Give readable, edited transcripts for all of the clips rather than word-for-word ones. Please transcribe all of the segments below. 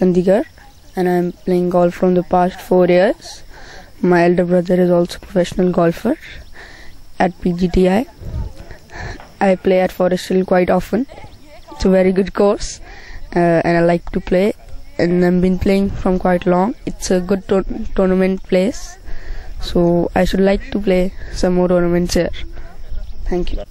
Sandigar and I'm playing golf from the past 4 years. My elder brother is also a professional golfer at PGTI. I play at Forest Hill quite often. It's a very good course and I like to play, and I've been playing from quite long. It's a good tournament place, so I should like to play some more tournaments here. Thank you.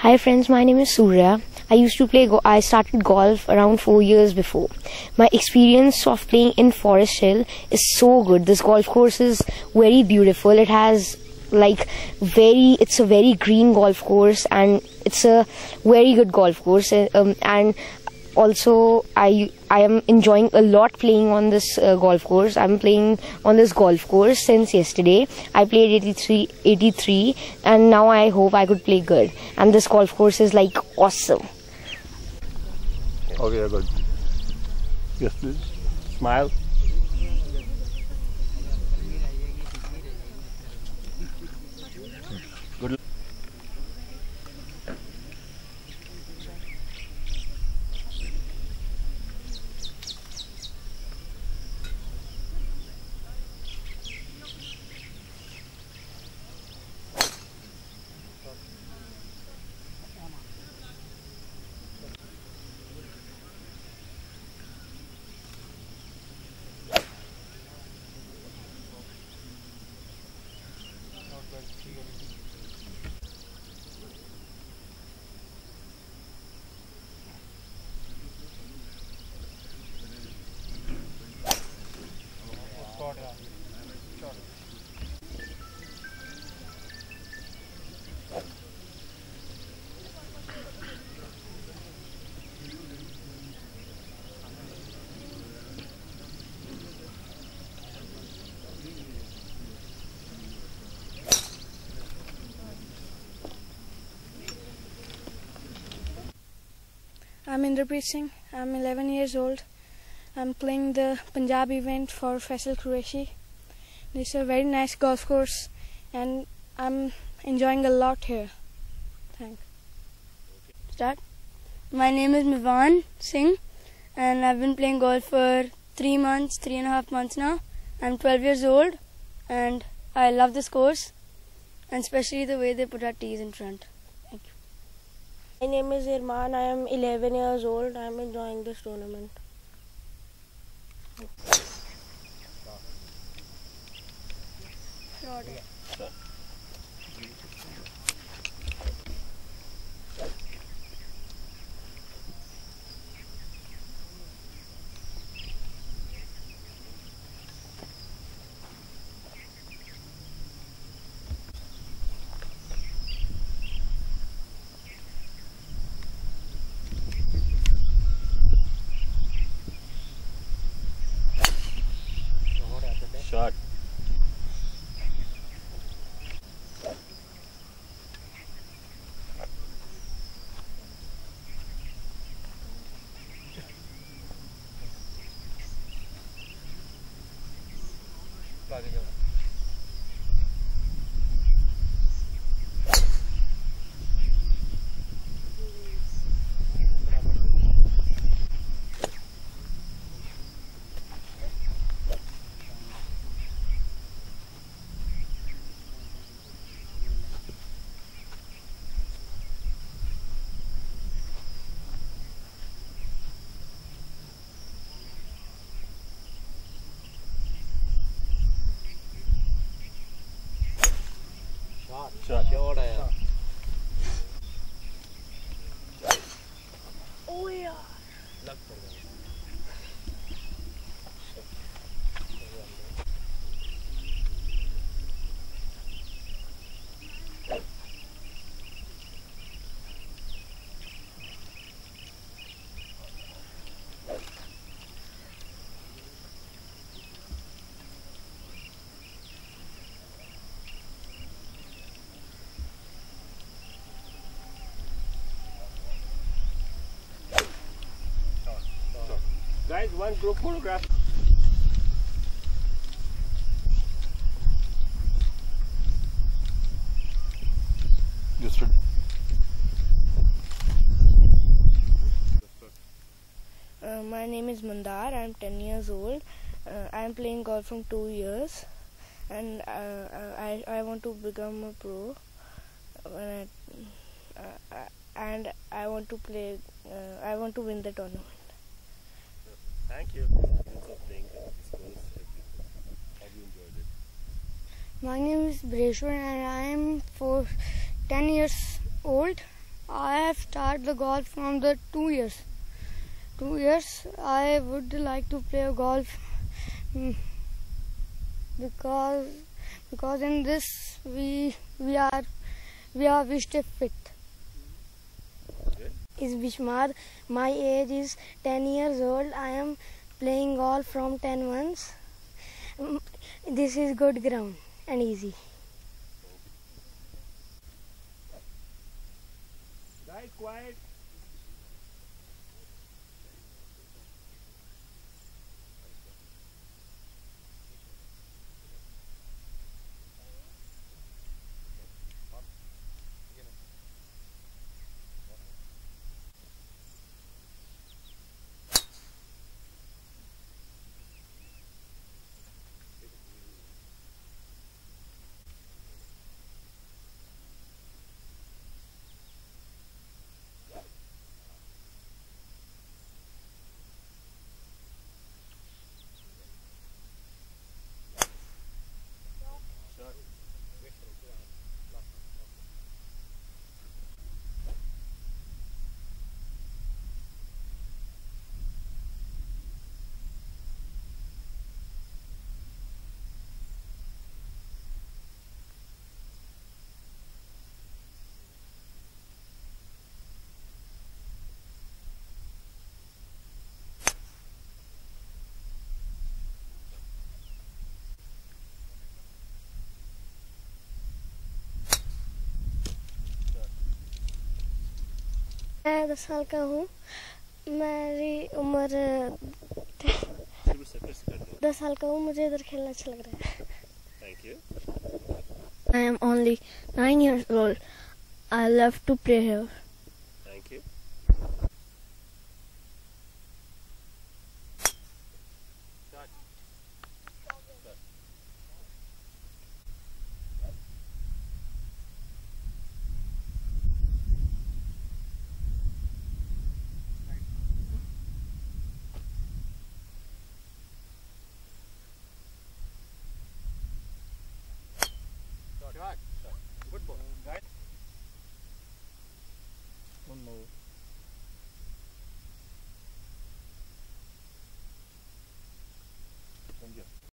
Hi friends, my name is Surya. I started golf around 4 years before. My experience of playing in Forest Hill is so good. This golf course is very beautiful. It has it's a very green golf course, and it's a very good golf course. And also, I am enjoying a lot playing on this golf course. I'm playing on this golf course since yesterday. I played 83, and now I hope I could play good. And this golf course is awesome. Okay, good. Yes, please. Smile. Good luck. I'm Indrapreet Singh. I'm 11 years old. I'm playing the Punjab event for Faisal. This is a very nice golf course and I'm enjoying a lot here. Thanks. Start. My name is Mivan Singh and I've been playing golf for 3.5 months now. I'm 12 years old and I love this course, and especially the way they put our tees in front. My name is Irmaan. I am 11 years old. I am enjoying this tournament. Shot. Guys, one group photograph. Just my name is Mandar. I'm 10 years old. I'm playing golf from 2 years, and I want to become a pro. And I want to play. I want to win the tournament. Thank you. My name is Breshwar and I am 10 years old. I have started the golf from the 2 years. 2 years I would like to play golf because in this we stay fit. Is Bishmar. My age is 10 years old. I am playing golf from 10 months. This is good ground and easy. Guys, quiet. मैं 10 साल का हूँ. मेरी उम्र 10 साल का हूँ. मुझे इधर खेलना अच्छा लग रहा है. Thank you. I am only 9 years old. I love to play here.